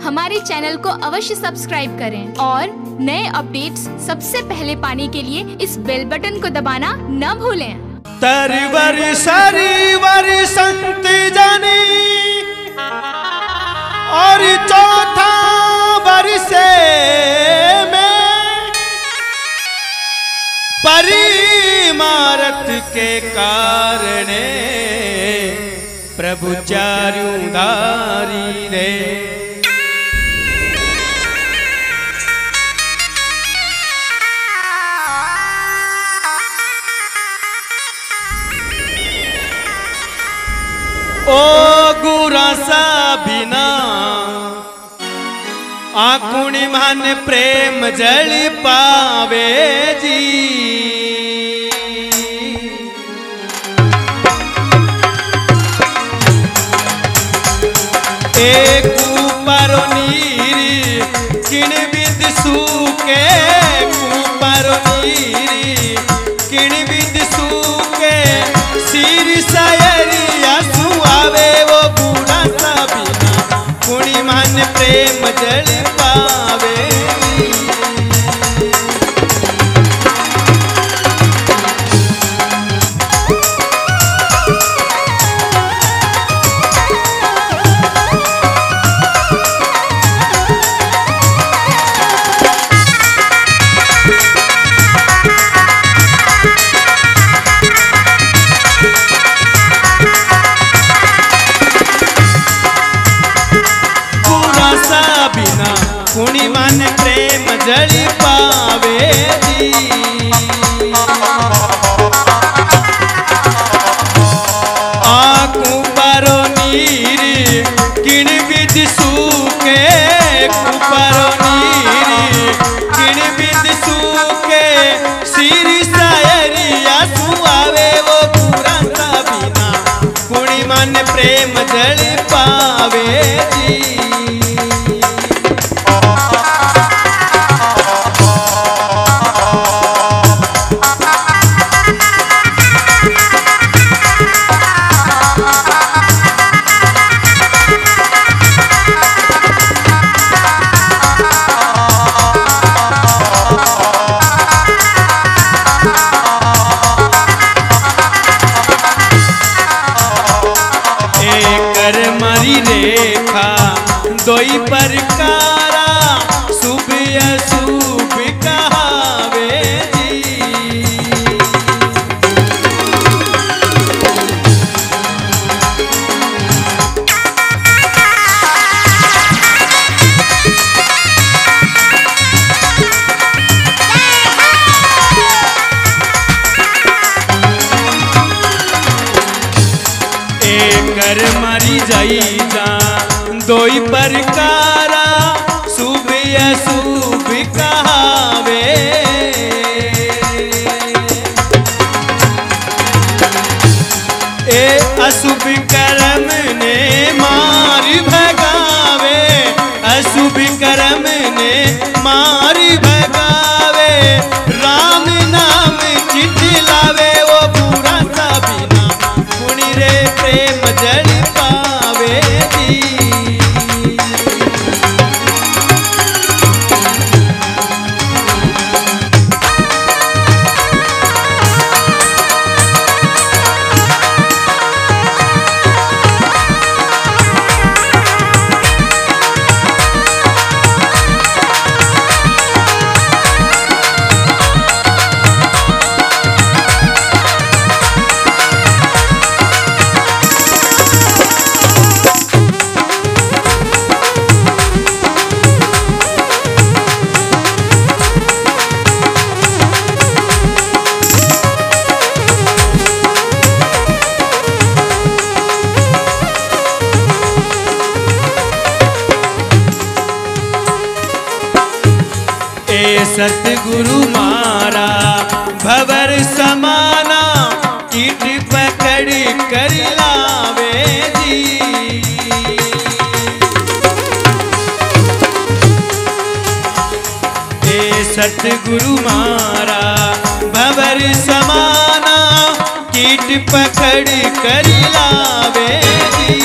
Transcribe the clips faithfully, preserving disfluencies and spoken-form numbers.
हमारे चैनल को अवश्य सब्सक्राइब करें और नए अपडेट्स सबसे पहले पाने के लिए इस बेल बटन को दबाना न भूलें। तरवर सरवर संत जनी और चौथा वर्षे में परिमारत के कारण प्रभु चारुधारी रे ओ गुरासा बिना आकुणी मन प्रेम जल पावे जी एक ऊपरो नीरी किण विद सूके ऊपरो नीरी किण विद सूके सिर सायरी आवे वो बूढ़ा साबिना कुणी मन प्रेम जल पावे जली पावे जी आकू परो नीरी किण विद सूके कुपरो नीरी किण विद सूके सिर सायरिया सुआवे वो पूरा साबिना कुणी मन प्रेम जली पावे जी दोई परकारा शुभ अशुभ कहावे जी एकर मरी जाई जा दोई परकारा शुभ अशुभ कहावे ए अशुभ कर्म ने मार भगावे अशुभ कर्म ने मार भगावे राम नाम चित लावे वो पूरा साबिना कुणी रे प्रेम जल पावे जी सतगुरु मारा भवर समाना ईट पकड़ कर लावे जी ए सतगुरु मारा भवर समाना ईट पकड़ कर लावे जी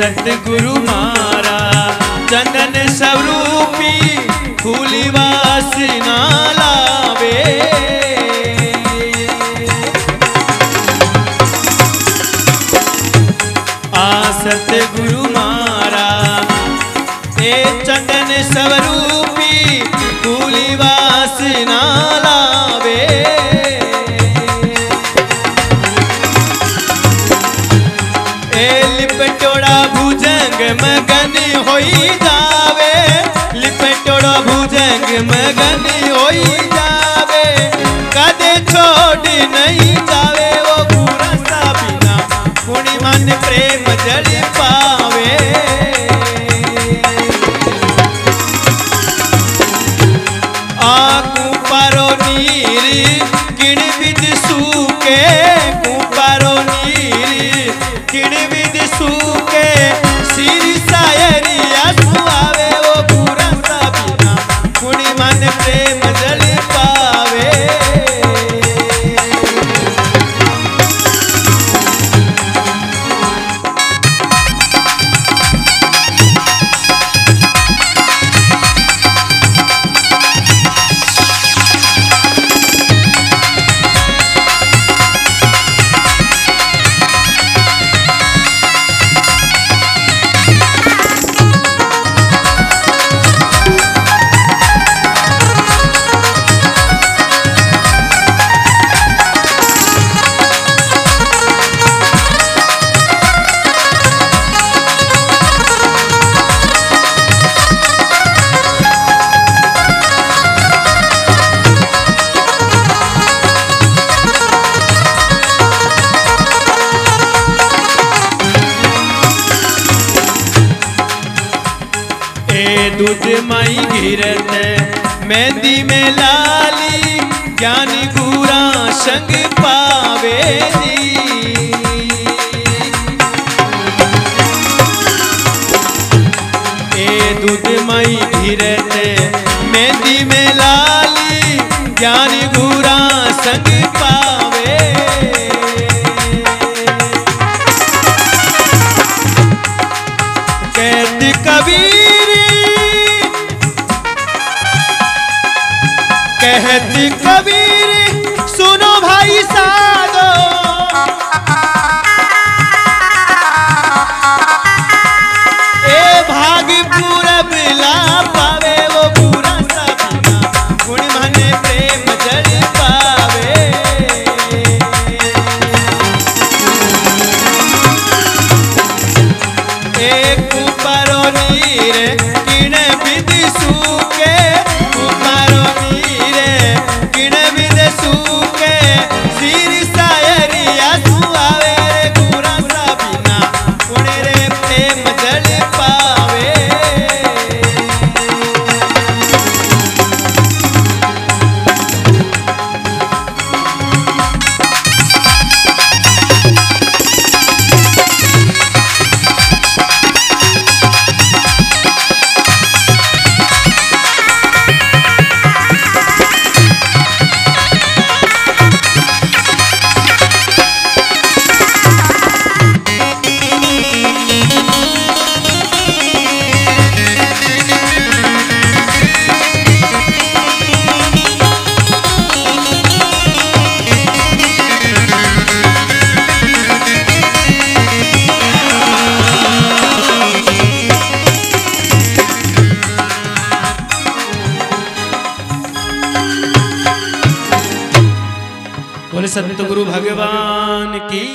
सतगुरु मारा चंदन स्वरूपी फूली वासना लावे, आ सतगुरु मारा ए चंदन स्वरूपी फूली वासना लावे। ए लिपटोड़ा भुजंग मगन होई जावे, लिपटोड़ा भुजंग मगन होई जावे, कदे छोड़ नहीं जावे वो पूरा सा बिना पूर्ण मन प्रेम जल पावे। आकू पारो नीर किण विद सूके, कुपारो नीर किण विद सूके, सिर सायरी आवे वो पूरा सा बिना कुणी मन प्रेम जल पावे। दूध माई गिरत मेहंदी में लाली ज्ञान गुरा संग पावे दी। ए दूध माई गिरत मेहंदी में लाली ज्ञान गुरा संग पावे। कैद कबीर कहती कबीर सुनो भाई साधो, ए भाग पूरब ला पावे वो पूरा सा बिना गुण मन प्रेम जल पावे। एक ऊपरो नीर किण विद सूके, ऊपरो नीर किण विद सूके, सिर सायरिया सुआवे पूरा सा बिना पुणे रे प्रेम जल पावे। सतगुरु भगवान की।